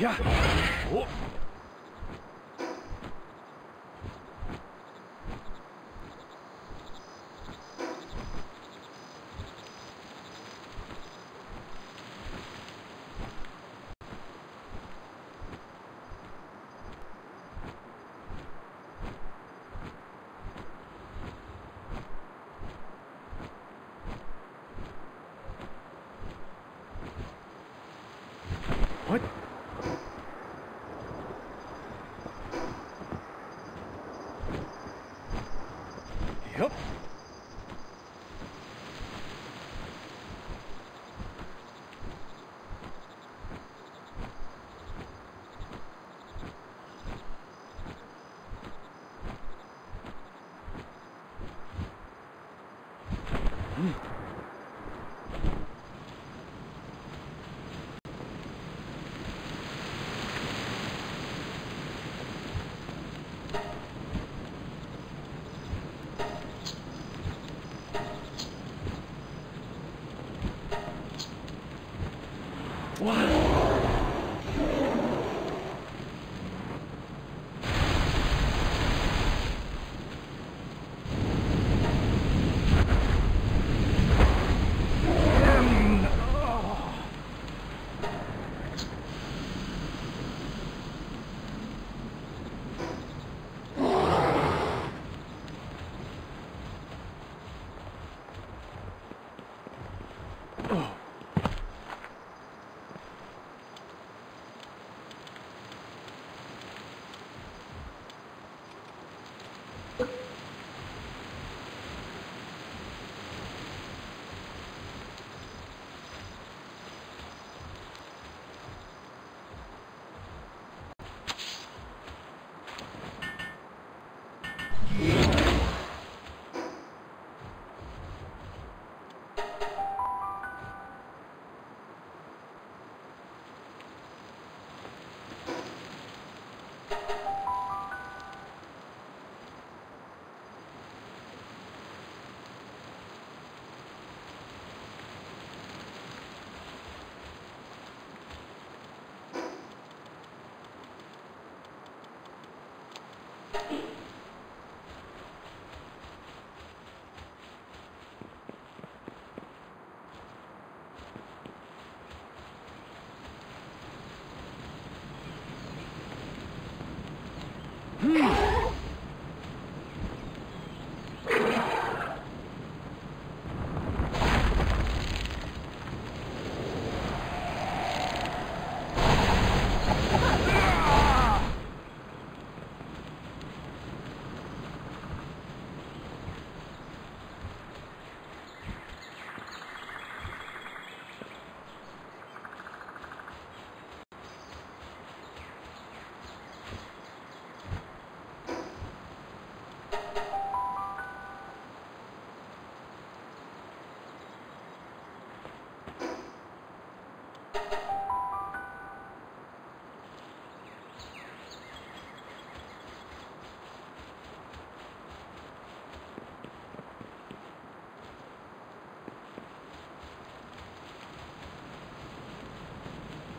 Yeah. Oh.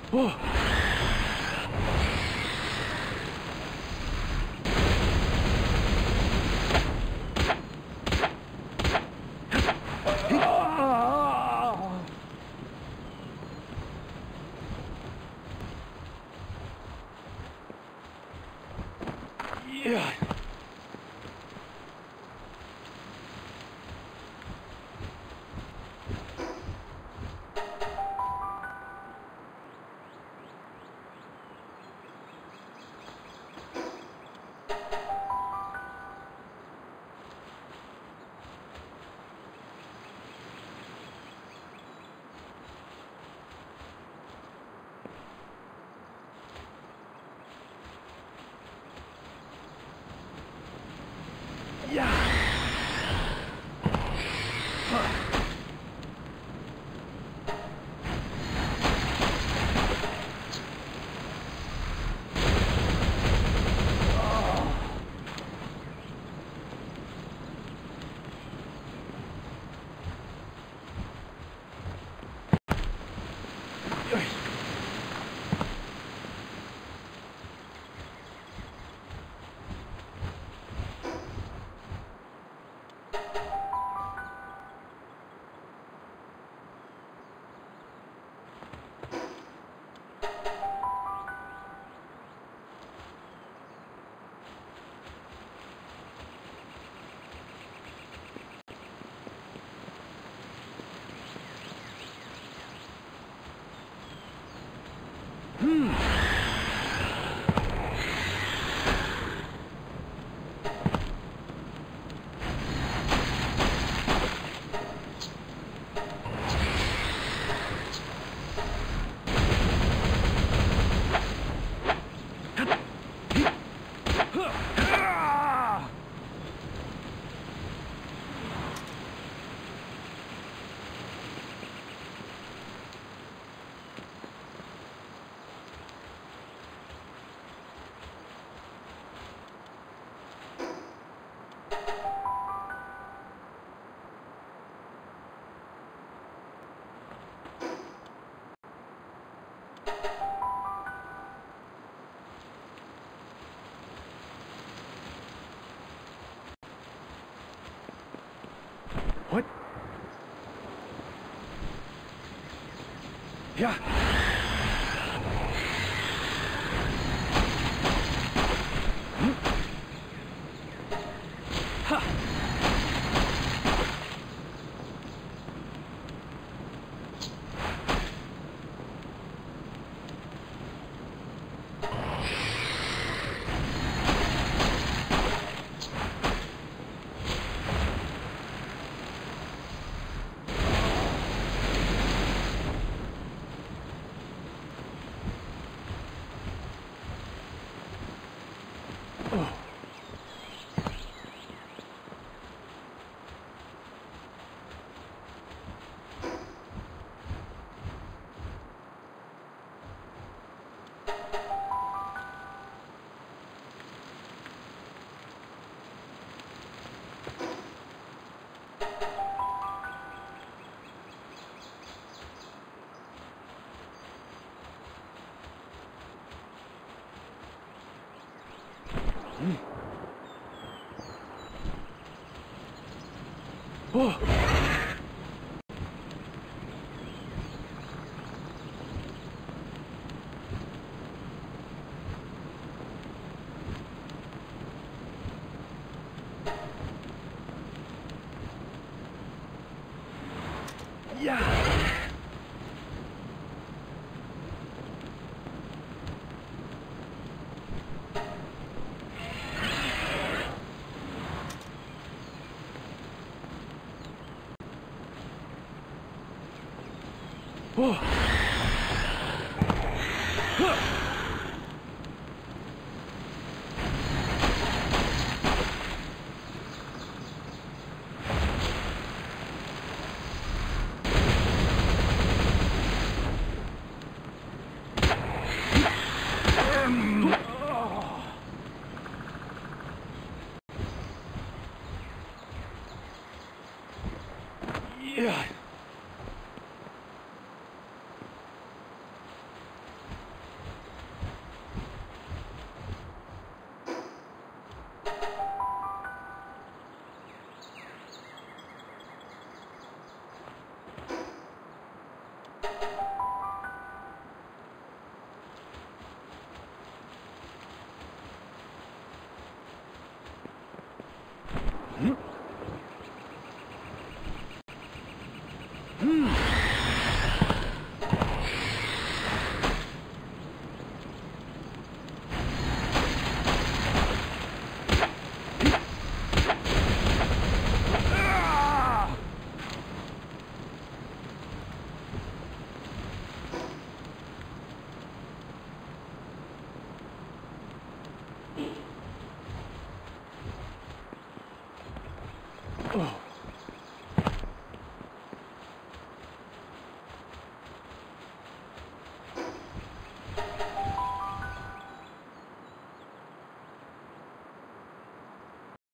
What? Yep. Oh! What? Yeah. Oh! Whoa! You